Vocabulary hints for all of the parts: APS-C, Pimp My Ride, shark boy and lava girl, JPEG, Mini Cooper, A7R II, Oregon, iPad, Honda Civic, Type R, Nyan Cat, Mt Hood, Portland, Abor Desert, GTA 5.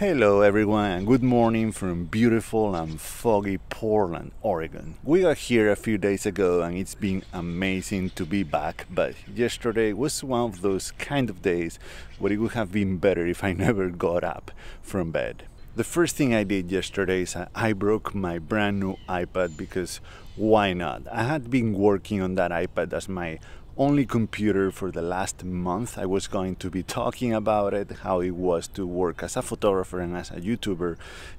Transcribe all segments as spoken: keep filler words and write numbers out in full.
Hello everyone and good morning from beautiful and foggy Portland, Oregon. We got here a few days ago and it's been amazing to be back, but yesterday was one of those kind of days where it would have been better if I never got up from bed. The first thing I did yesterday is I broke my brand new iPad because why not? I had been working on that iPad as my only computer for the last month. I was going to be talking about it, how it was to work as a photographer and as a YouTuber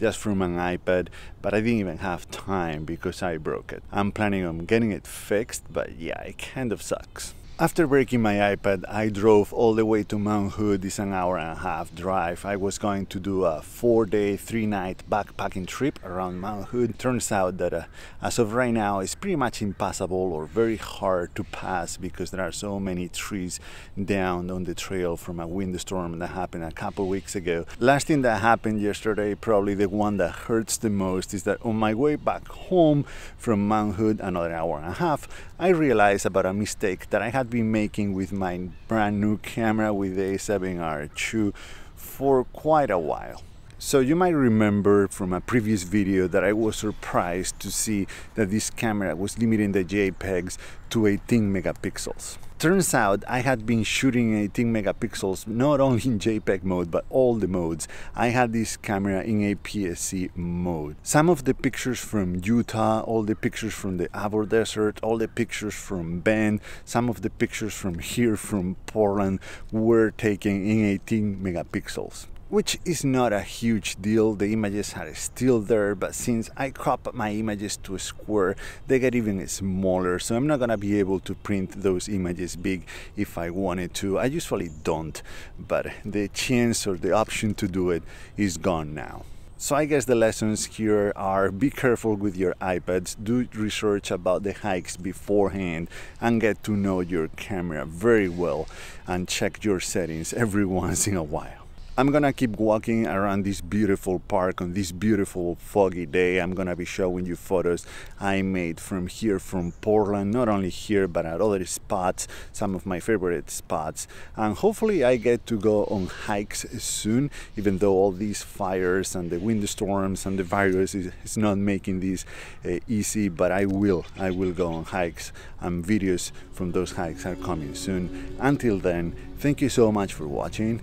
just from an iPad, but I didn't even have time because I broke it. I'm planning on getting it fixed, but yeah, it kind of sucks. After breaking my iPad, I drove all the way to Mount Hood. It's an hour and a half drive. I was going to do a four-day, three-night backpacking trip around Mount Hood. Turns out that uh, as of right now, it's pretty much impassable or very hard to pass because there are so many trees down on the trail from a windstorm that happened a couple weeks ago. Last thing that happened yesterday, probably the one that hurts the most, is that on my way back home from Mount Hood, another hour and a half, I realized about a mistake that I had been making with my brand new camera with the A seven R two for quite a while. So you might remember from a previous video that I was surprised to see that this camera was limiting the JPEGs to eighteen megapixels. Turns out I had been shooting eighteen megapixels not only in JPEG mode but all the modes. I had this camera in A P S C mode. Some of the pictures from Utah, all the pictures from the Abor Desert, all the pictures from Bend, some of the pictures from here from Portland were taken in eighteen megapixels. Which is not a huge deal, the images are still there, but since I crop my images to a square, they get even smaller, so I'm not gonna be able to print those images big if I wanted to. I usually don't, but the chance or the option to do it is gone now. So I guess the lessons here are be careful with your iPads, do research about the hikes beforehand and get to know your camera very well and check your settings every once in a while. I'm gonna keep walking around this beautiful park on this beautiful foggy day. I'm gonna be showing you photos I made from here, from Portland, not only here but at other spots, some of my favorite spots. And hopefully I get to go on hikes soon, even though all these fires and the windstorms and the virus is, is not making this uh, easy, but I will. I will go on hikes and videos from those hikes are coming soon. Until then, thank you so much for watching